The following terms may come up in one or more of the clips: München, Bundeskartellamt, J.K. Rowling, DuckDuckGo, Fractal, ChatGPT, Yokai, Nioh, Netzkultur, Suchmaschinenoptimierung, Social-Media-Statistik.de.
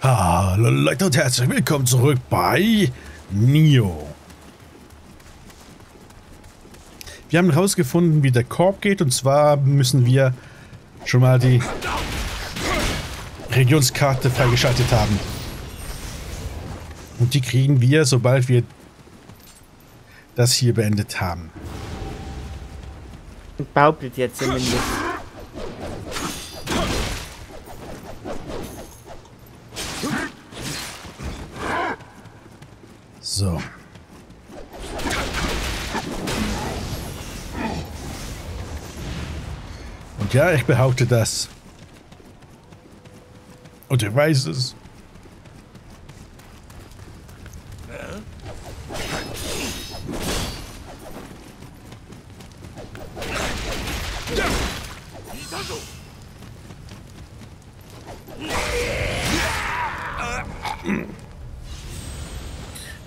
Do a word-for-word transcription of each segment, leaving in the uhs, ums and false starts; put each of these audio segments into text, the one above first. Hallo Leute und herzlich willkommen zurück bei Nioh. Wir haben herausgefunden, wie der Korb geht, und zwar müssen wir schon mal die Regionskarte freigeschaltet haben. Und die kriegen wir, sobald wir das hier beendet haben. Baubelt jetzt zumindest. So. Und ja, ich behaupte das. Und ich weiß es.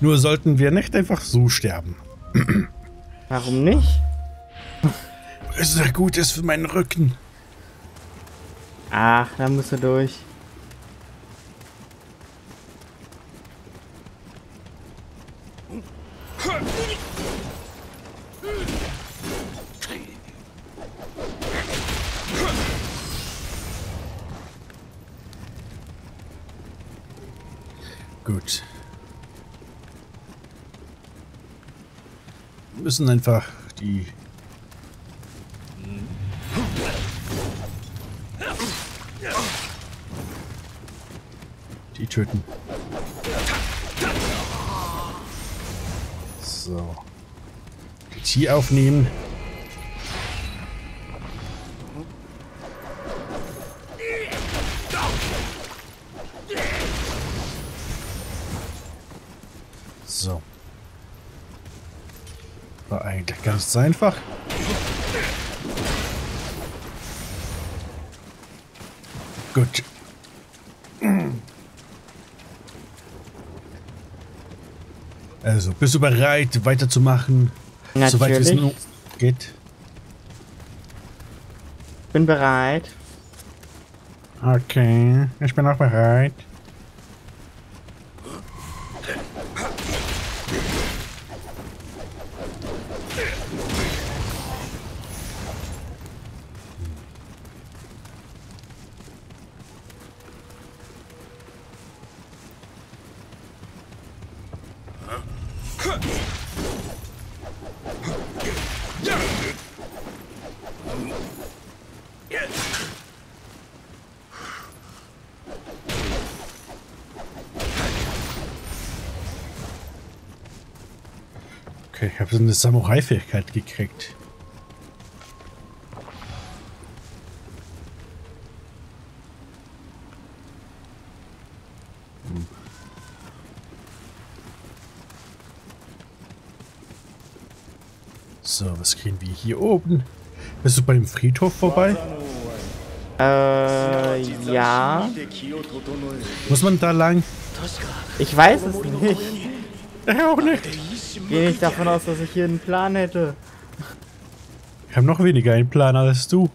Nur sollten wir nicht einfach so sterben. Warum nicht? Weil es sehr gut ist für meinen Rücken. Ach, da musst du durch. Gut. Wir müssen einfach die die töten. So. Die Tier aufnehmen. So. War eigentlich ganz einfach. Gut. Also, bist du bereit, weiterzumachen? Natürlich. Soweit es nur geht. Bin bereit. Okay, ich bin auch bereit. Okay, ich habe so eine Samurai-Fähigkeit gekriegt. Hm. So, was kriegen wir hier oben? Bist du bei dem Friedhof vorbei? Äh, ja. Muss man da lang? Ich weiß es nicht. Ich auch nicht. Gehe nicht davon aus, dass ich hier einen Plan hätte. Ich habe noch weniger einen Plan als du.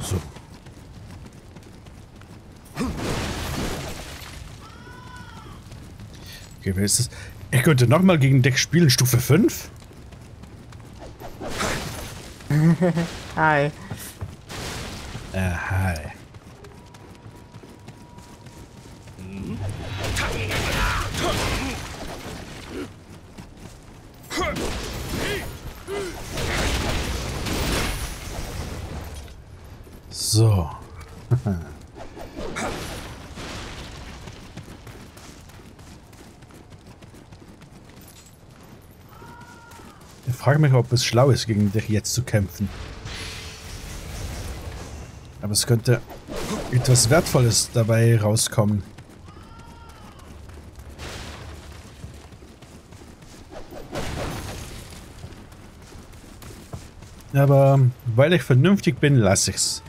So. Gewisses. Ich könnte nochmal gegen Deck spielen, Stufe fünf. Hi. Äh, hi. So. Ich frage mich, ob es schlau ist, gegen dich jetzt zu kämpfen. Aber es könnte etwas Wertvolles dabei rauskommen. Aber weil ich vernünftig bin, lasse ich's.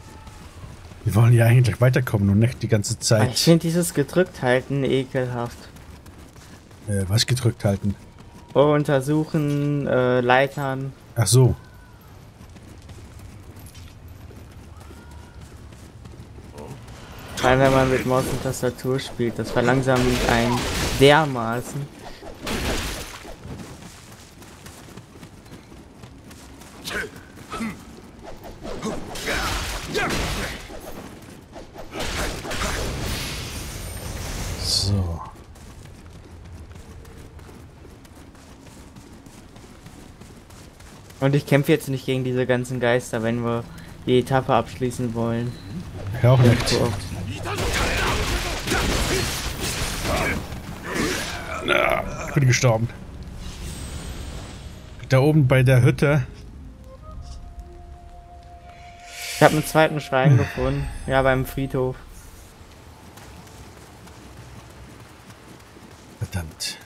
Wir wollen ja eigentlich weiterkommen und nicht die ganze Zeit. Ich finde dieses gedrückt halten ekelhaft. Äh, was gedrückt halten? Oh, untersuchen, äh, Leitern. Ach so. Weil wenn man mit Maus und Tastatur spielt, das verlangsamt einen dermaßen. So. Und ich kämpfe jetzt nicht gegen diese ganzen Geister, wenn wir die Etappe abschließen wollen. Ja, auch nicht. Na, ich bin gestorben. Da oben bei der Hütte. Ich habe einen zweiten Schrein gefunden. Ja, beim Friedhof. Verdammt.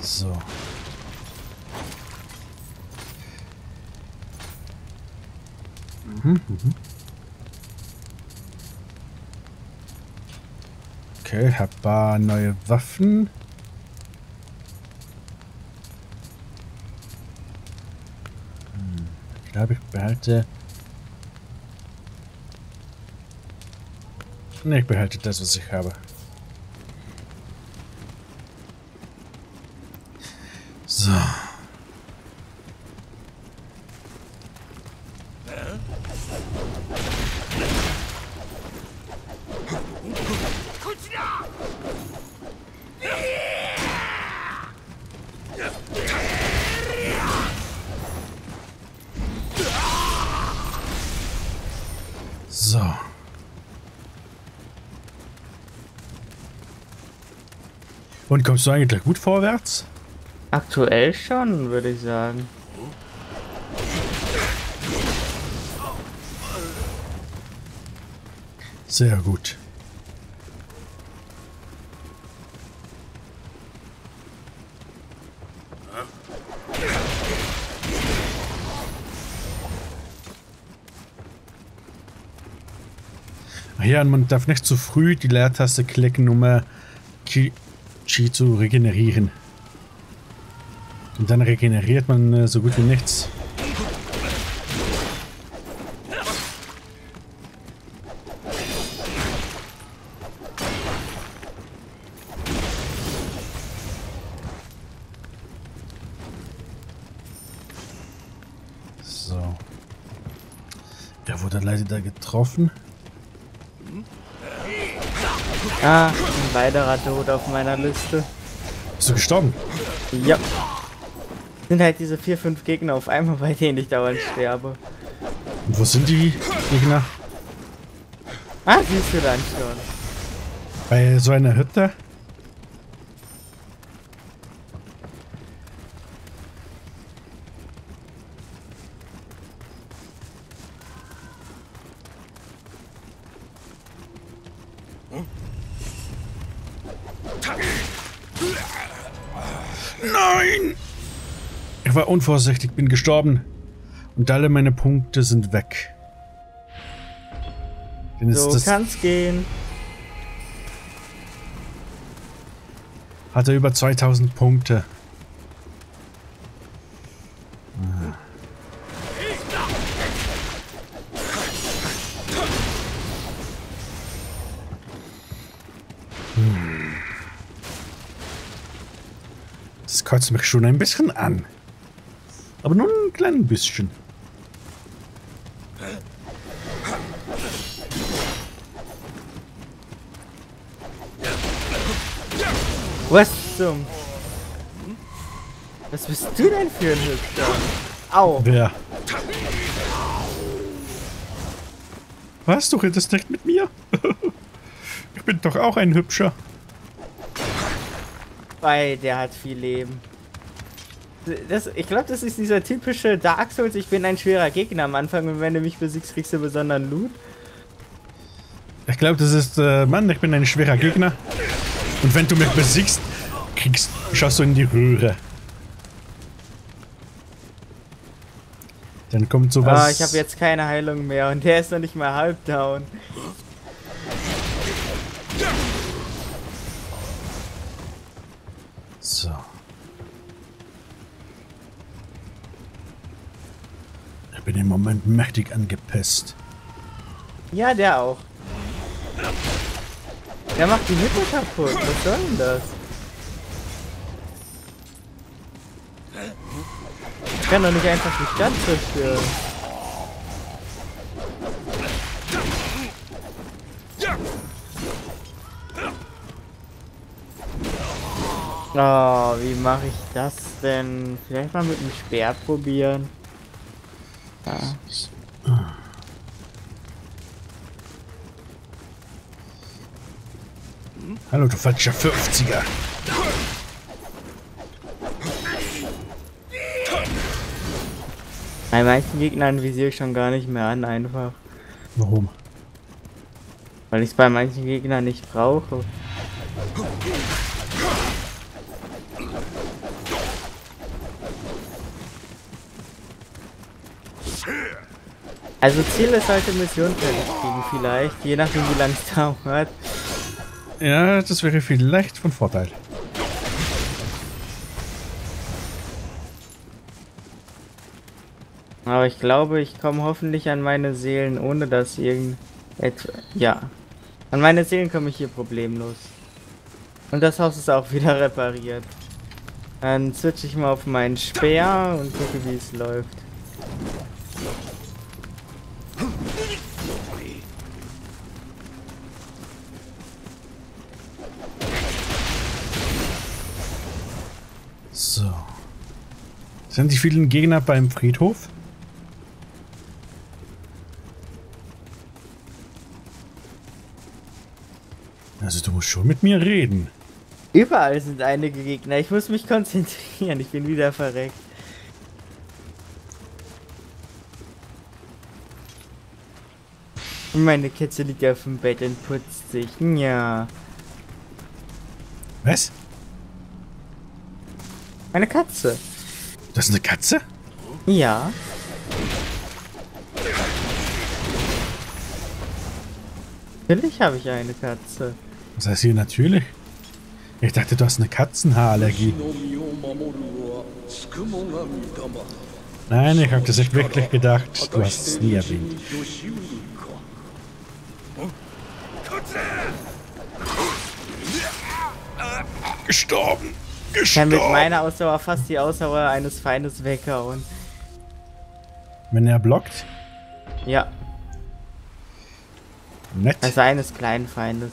So. Mhm, mhm. Okay, hab ein paar neue Waffen. Hm, ich glaube, ich behalte... Ne, ich behalte das, was ich habe. So. So. Und kommst du eigentlich gut vorwärts? Aktuell schon, würde ich sagen. Sehr gut. Ach ja, man darf nicht zu früh die Leertaste klicken, um äh, Chi, Chi zu regenerieren. Und dann regeneriert man äh, so gut wie nichts. So. Der wurde leider da getroffen. Ah, ein weiterer Tod auf meiner Liste. Bist du gestorben? Ja. Sind halt diese vier, fünf Gegner auf einmal, bei denen ich dauernd sterbe. Und wo sind die Gegner? Ah, siehst du dann schon. Bei so einer Hütte? Nein! Ich war unvorsichtig, bin gestorben. Und alle meine Punkte sind weg. Denn so kann's gehen. Hat er über zweitausend Punkte. Ah. Hm. Das kotzt mich schon ein bisschen an. Aber nur ein klein bisschen. Was zum? Was bist du denn für ein Hübscher? Au! Wer? Was? Du redest nicht mit mir? Ich bin doch auch ein Hübscher. Weil der hat viel Leben. Das, ich glaube, das ist dieser typische Dark Souls, ich bin ein schwerer Gegner am Anfang und wenn du mich besiegst, kriegst du besonderen Loot. Ich glaube, das ist, äh, Mann, ich bin ein schwerer Gegner. Und wenn du mich besiegst, kriegst, schaust du in die Röhre. Dann kommt sowas. Ah, ich habe jetzt keine Heilung mehr und der ist noch nicht mal halb down. So. Ich bin im Moment mächtig angepisst. Ja, der auch. Der macht die Hütte kaputt. Was soll denn das? Ich kann doch nicht einfach die Stadt zerstören. Oh, wie mache ich das denn? Vielleicht mal mit dem Speer probieren. Ja. Hallo, du falscher fünfziger. Bei manchen Gegnern visiere ich schon gar nicht mehr an, einfach. Warum? Weil ich es bei manchen Gegnern nicht brauche. Also Ziel ist halt eine Mission fertig kriegen vielleicht, je nachdem wie lange es dauert. Ja, das wäre vielleicht von Vorteil. Aber ich glaube, ich komme hoffentlich an meine Seelen, ohne dass irgendetwas... Ja. An meine Seelen komme ich hier problemlos. Und das Haus ist auch wieder repariert. Dann switche ich mal auf meinen Speer und gucke, wie es läuft. So. Sind die vielen Gegner beim Friedhof? Also du musst schon mit mir reden. Überall sind einige Gegner. Ich muss mich konzentrieren. Ich bin wieder verreckt. Meine Katze liegt auf dem Bett und putzt sich. Ja. Was? Eine Katze. Das ist eine Katze? Ja. Natürlich habe ich eine Katze. Was heißt hier natürlich? Ich dachte, du hast eine Katzenhaarallergie. Nein, ich habe das nicht wirklich gedacht. Du hast es nie erwähnt. Gestorben. Gestorben. Ich kann mit meiner Ausdauer fast die Ausdauer eines Feindes weghauen. Wenn er blockt? Ja. Nett. Also eines kleinen Feindes.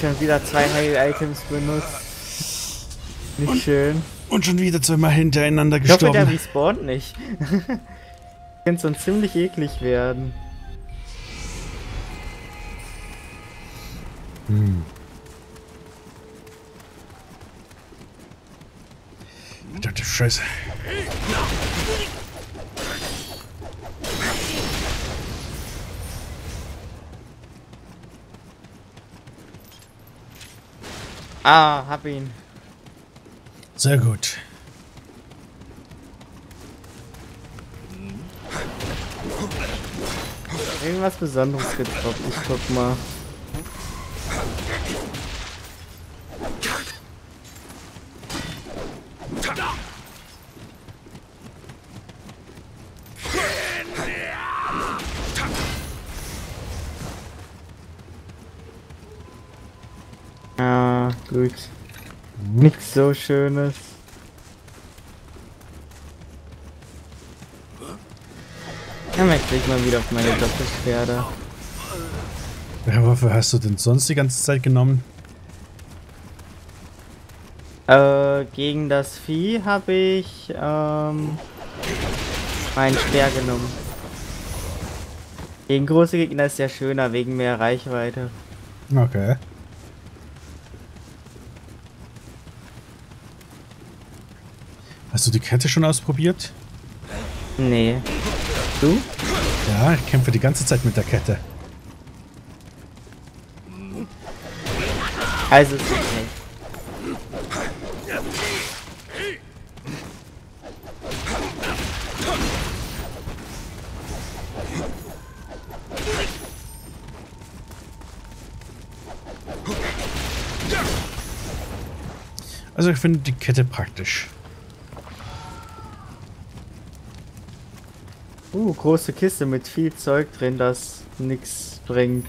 Schon wieder zwei Heil-Items benutzt. Nicht und, schön. Und schon wieder zweimal hintereinander gestorben. Ich hoffe, der respawnt nicht. Könnte sonst ziemlich eklig werden. Hm. Verdammte Scheiße. Ah, hab ihn. Sehr gut. Irgendwas Besonderes getroffen. Ich guck mal. Gut. Nichts so Schönes. Dann wechsle ich mal wieder auf meine Doppelschwerde. Welche Waffe hast du denn sonst die ganze Zeit genommen? Äh, gegen das Vieh habe ich ähm, meinen Speer genommen. Gegen große Gegner ist ja schöner, wegen mehr Reichweite. Okay. Hast du die Kette schon ausprobiert? Nee. Du? Ja, ich kämpfe die ganze Zeit mit der Kette. Also es geht nicht. Also ich finde die Kette praktisch. Uh, große Kiste mit viel Zeug drin, das nichts bringt.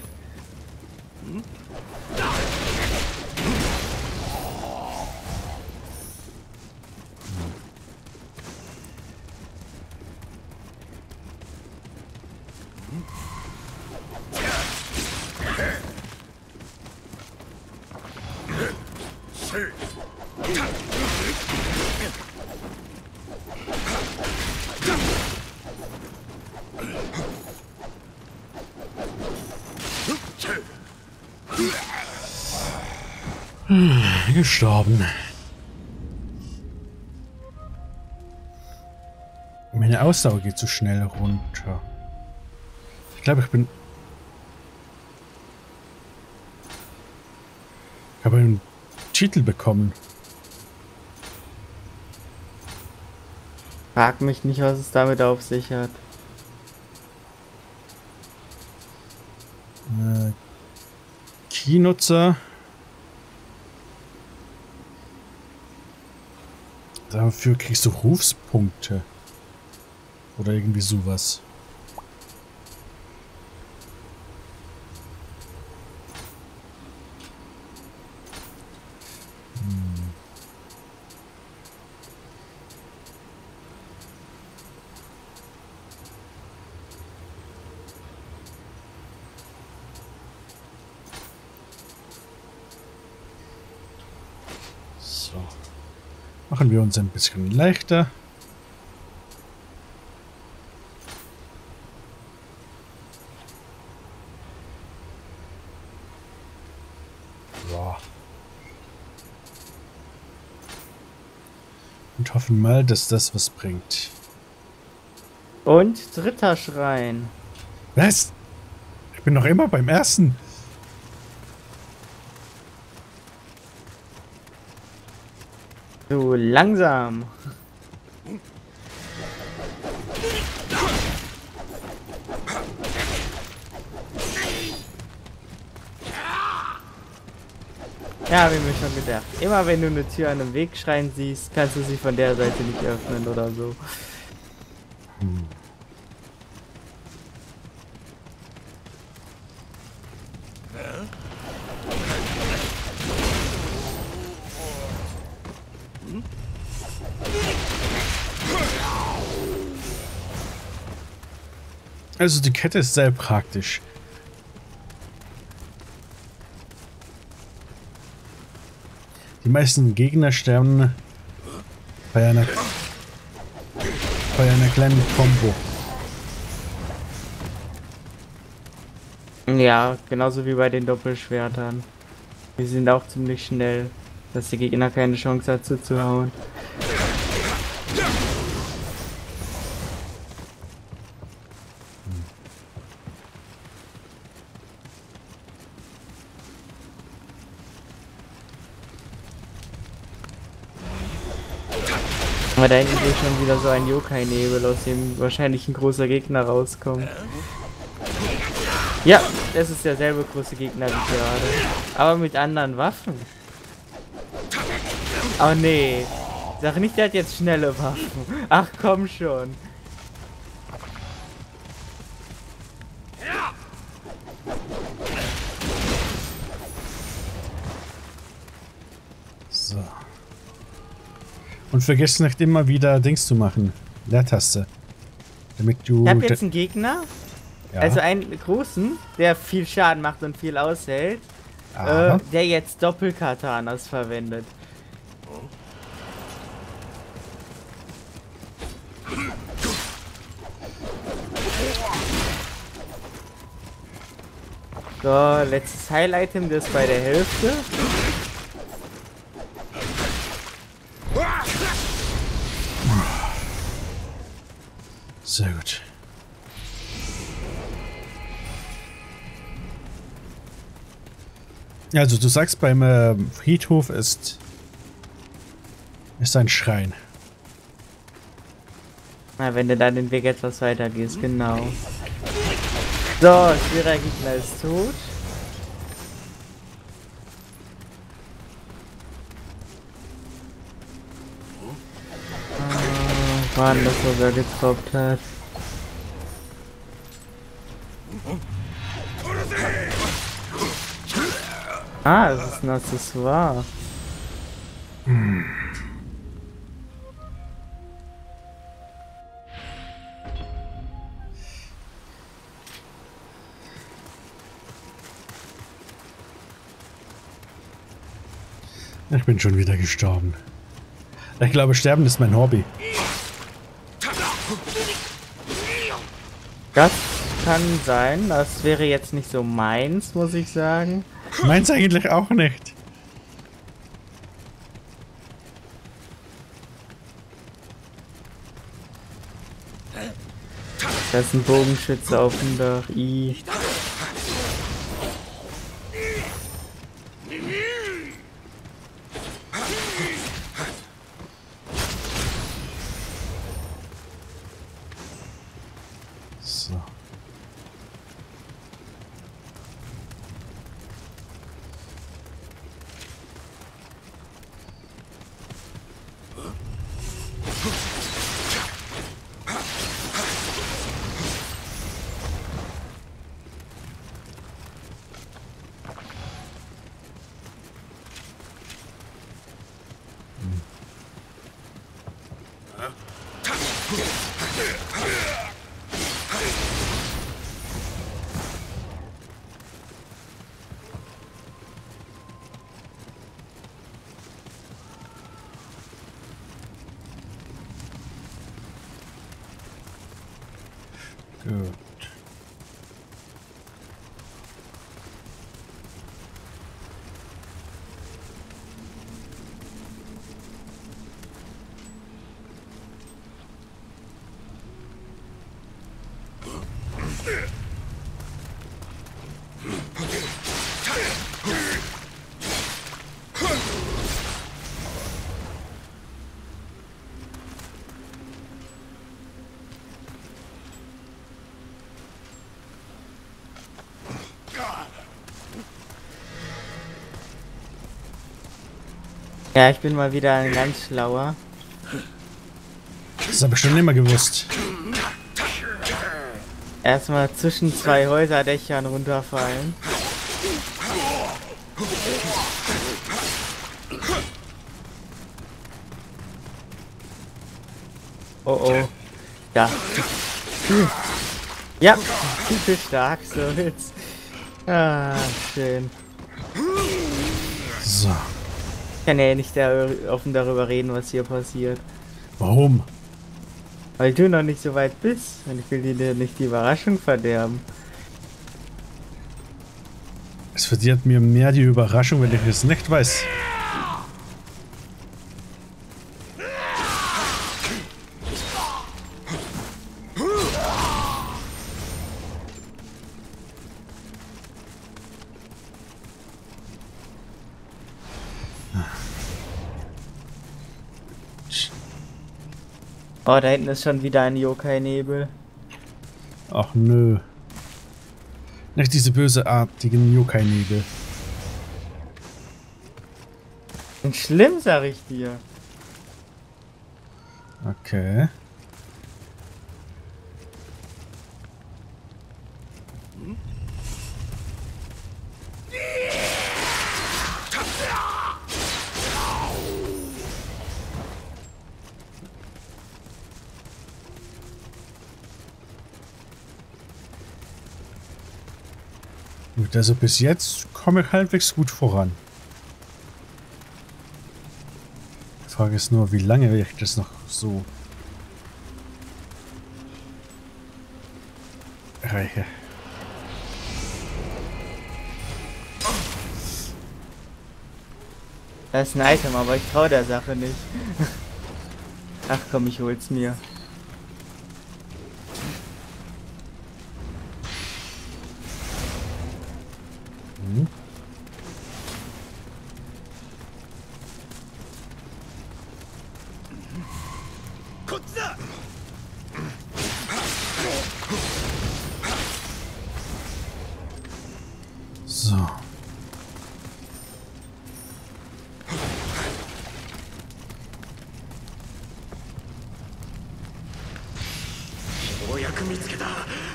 Gestorben. Meine Ausdauer geht zu schnell runter. Ich glaube, ich bin... Ich habe einen Titel bekommen. Frag mich nicht, was es damit auf sich hat. Äh, Keynutzer. Dafür kriegst du Rufspunkte. Oder irgendwie sowas. Hm. So. Machen wir uns ein bisschen leichter. So. Und hoffen mal, dass das was bringt. Und dritter Schrein. Was? Ich bin noch immer beim ersten. Du langsam. Ja, wie mir schon gedacht. Immer wenn du eine Tür an einem Wegschrein siehst, kannst du sie von der Seite nicht öffnen oder so. Hm. Also die Kette ist sehr praktisch. Die meisten Gegner sterben bei einer, bei einer kleinen Combo. Ja, genauso wie bei den Doppelschwertern. Die sind auch ziemlich schnell, dass der Gegner keine Chance hat zuzuhauen. Aber da hinten ist schon wieder so ein Yokai-Nebel, aus dem wahrscheinlich ein großer Gegner rauskommt. Ja, das ist derselbe große Gegner wie gerade. Aber mit anderen Waffen. Oh nee. Sag nicht, der hat jetzt schnelle Waffen. Ach komm schon. So. Und vergiss nicht immer wieder Dings zu machen. Leertaste. Damit du... Ich hab jetzt einen Gegner. Ja. Also einen großen, der viel Schaden macht und viel aushält. Äh, der jetzt Doppelkatanas verwendet. So, letztes Heil-Item, das bei der Hälfte. Sehr gut. Also du sagst, beim äh, Friedhof ist ist ein Schrein. Na, wenn du dann den Weg etwas weiter gehst, genau. So, schwerer Gegner ist tot. Oh, Mann, das was er getroppt hat. Ah, es ist ein Accessoire. Hm. Ich bin schon wieder gestorben. Ich glaube, Sterben ist mein Hobby. Das kann sein. Das wäre jetzt nicht so meins, muss ich sagen. Meins eigentlich auch nicht. Da ist ein Bogenschütze auf dem Dach. I. So. Good. Ja, ich bin mal wieder ein ganz schlauer. Das habe ich schon immer gewusst. Erstmal zwischen zwei Häuserdächern runterfallen. Oh oh. Da. Ja, viel stark, so jetzt. Ah, schön. So. Ich kann ja nicht da offen darüber reden, was hier passiert. Warum? Weil du noch nicht so weit bist und ich will dir nicht die Überraschung verderben. Es verdirbt mir mehr die Überraschung, wenn ich es nicht weiß. Oh, da hinten ist schon wieder ein Yokai-Nebel. Ach nö. Nicht diese böseartigen Yokai-Nebel. Und schlimm, sag ich dir. Okay. Gut, also bis jetzt komme ich halbwegs gut voran. Die Frage ist nur, wie lange will ich das noch so erreiche. Das ist ein Item, aber ich traue der Sache nicht. Ach komm, ich hol's mir. Hm? So.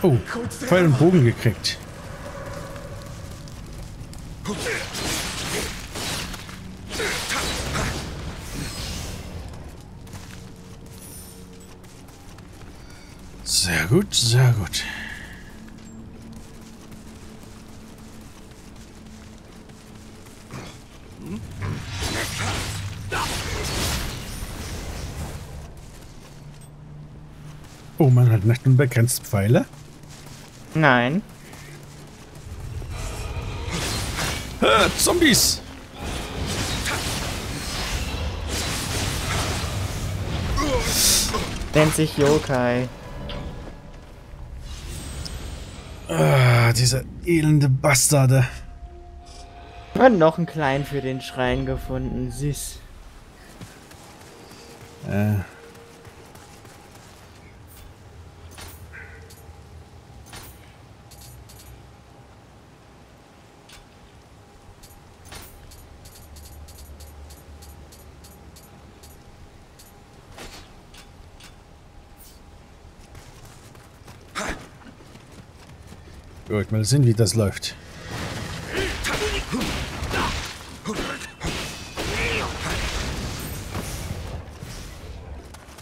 Oh, Pfeil und Bogen gekriegt. Sehr gut, sehr gut. Oh, man hat nicht unbegrenzt Pfeile? Nein. Äh, Zombies! Nennt sich Yokai. Ah, dieser elende Bastarde. Wir haben noch einen kleinen für den Schrein gefunden, süß. Äh. Gut, mal sehen, wie das läuft.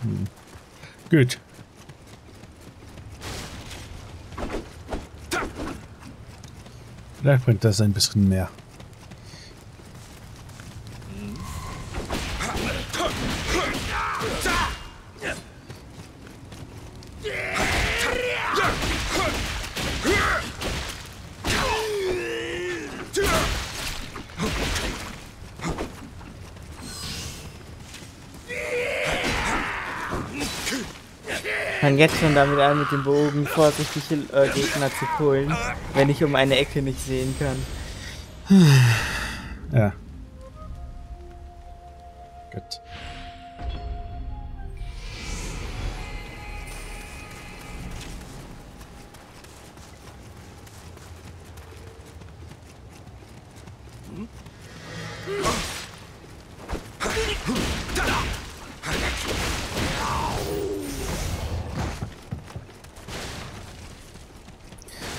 Hm. Gut. Vielleicht bringt das ein bisschen mehr. Kann jetzt schon damit an, mit dem Bogen vorsichtig äh, Gegner zu pullen, wenn ich um eine Ecke nicht sehen kann. Ja. Gut.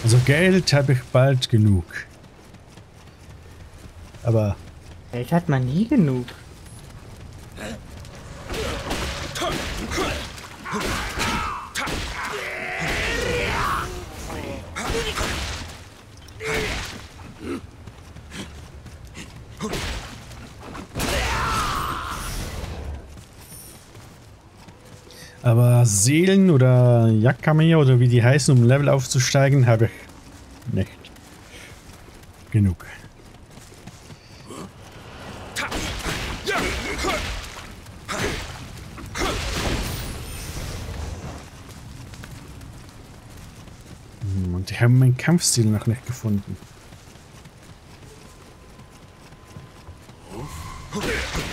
Also Geld habe ich bald genug. Aber... Geld hat man nie genug. Aber Seelen oder Yakame oder wie die heißen, um Level aufzusteigen, habe ich nicht genug. Und ich habe meinen Kampfstil noch nicht gefunden.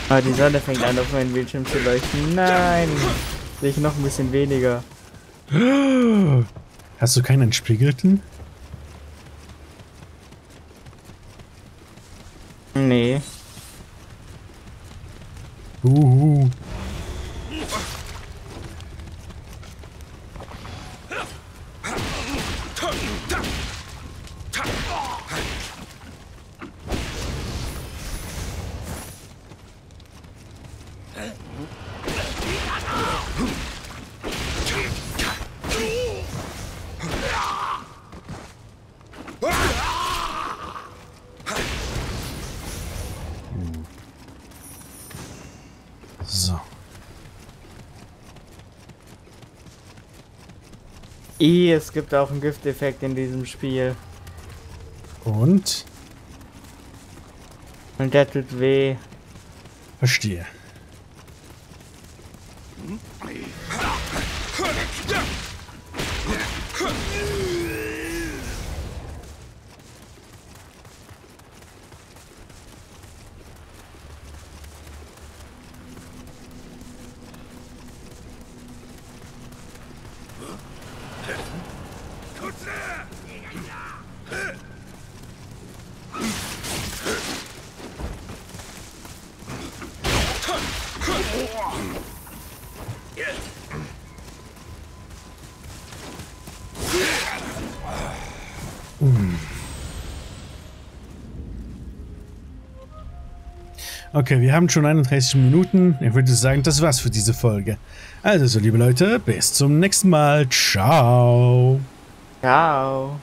Ah, die Sonne fängt an, auf meinen Bildschirm zu leuchten. Nein! Sehe ich noch ein bisschen weniger. Hast du keinen entspiegelten? Nee. Uhu. So. I, es gibt auch einen Gifteffekt in diesem Spiel. Und? Und der tut weh. Verstehe. Okay, wir haben schon einunddreißig Minuten. Ich würde sagen, das war's für diese Folge. Also, so liebe Leute, bis zum nächsten Mal. Ciao. Ciao.